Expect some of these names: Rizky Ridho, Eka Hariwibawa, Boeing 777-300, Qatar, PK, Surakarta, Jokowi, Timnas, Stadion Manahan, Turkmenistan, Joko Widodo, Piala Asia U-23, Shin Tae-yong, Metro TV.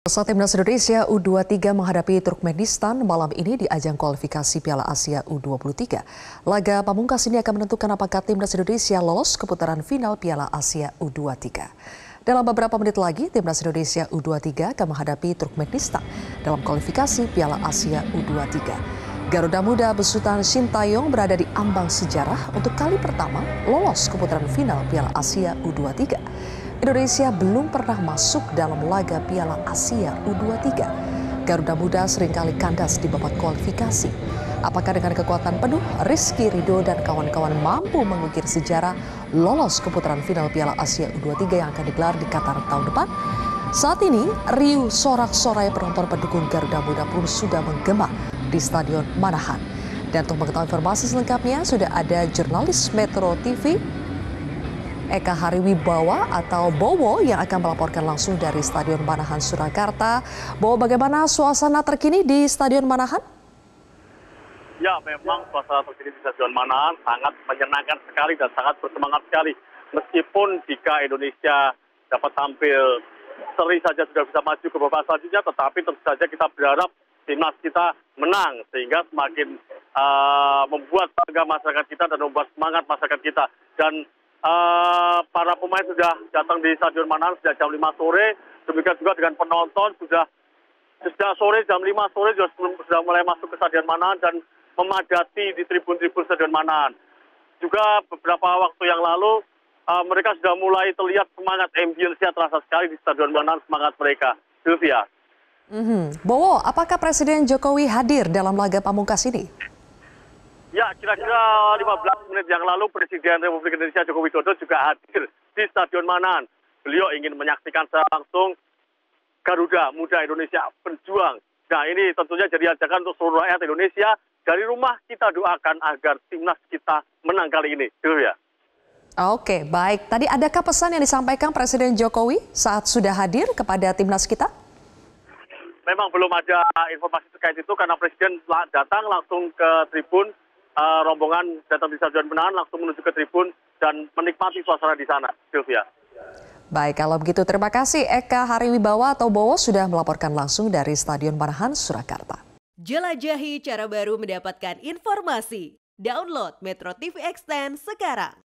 Timnas Indonesia U-23 menghadapi Turkmenistan malam ini di ajang kualifikasi Piala Asia U-23. Laga pamungkas ini akan menentukan apakah Timnas Indonesia lolos ke putaran final Piala Asia U-23. Dalam beberapa menit lagi, Timnas Indonesia U-23 akan menghadapi Turkmenistan dalam kualifikasi Piala Asia U-23. Garuda Muda besutan Shin Tae-yong berada di ambang sejarah untuk kali pertama lolos ke putaran final Piala Asia U-23. Indonesia belum pernah masuk dalam laga Piala Asia U-23. Garuda Muda seringkali kandas di babak kualifikasi. Apakah dengan kekuatan penuh, Rizky Ridho dan kawan-kawan mampu mengukir sejarah lolos ke putaran final Piala Asia U-23 yang akan digelar di Qatar tahun depan? Saat ini, riuh sorak-sorai penonton pendukung Garuda Muda pun sudah menggema di Stadion Manahan. Dan untuk mengetahui informasi selengkapnya, sudah ada jurnalis Metro TV, Eka Hariwibawa atau Bowo yang akan melaporkan langsung dari Stadion Manahan, Surakarta. Bowo, bagaimana suasana terkini di Stadion Manahan? Ya, memang suasana terkini di Stadion Manahan sangat menyenangkan sekali dan sangat bersemangat sekali. Meskipun jika Indonesia dapat tampil seri saja sudah bisa maju ke babak selanjutnya, tetapi tentu saja kita berharap timnas kita menang sehingga semakin membuat bangga masyarakat kita dan membuat semangat masyarakat kita. Dan para pemain sudah datang di Stadion Manahan sejak jam 5 sore, demikian juga dengan penonton sudah sejak sore jam 5 sore sudah mulai masuk ke Stadion Manahan dan memadati di tribun-tribun Stadion Manahan. Juga beberapa waktu yang lalu mereka sudah mulai terlihat semangat ambience-nya terasa sekali di Stadion Manahan, semangat mereka. Sylvia. Bowo, apakah Presiden Jokowi hadir dalam laga pamungkas ini? Ya, kira-kira 15 menit yang lalu Presiden Republik Indonesia Joko Widodo juga hadir di Stadion Manahan. Beliau ingin menyaksikan secara langsung Garuda Muda Indonesia berjuang. Nah, ini tentunya jadi ajakan untuk seluruh rakyat Indonesia. Dari rumah kita doakan agar timnas kita menang kali ini. Gitu ya. Oke, baik. Tadi adakah pesan yang disampaikan Presiden Jokowi saat sudah hadir kepada timnas kita? Memang belum ada informasi terkait itu karena Presiden datang langsung ke tribun. Rombongan datang di Stadion Manahan langsung menuju ke tribun dan menikmati suasana di sana, Sylvia. Baik, kalau begitu terima kasih Eka Hariwibawa atau Bowo sudah melaporkan langsung dari Stadion Manahan, Surakarta. Jelajahi cara baru mendapatkan informasi. Download Metro TV Extend sekarang.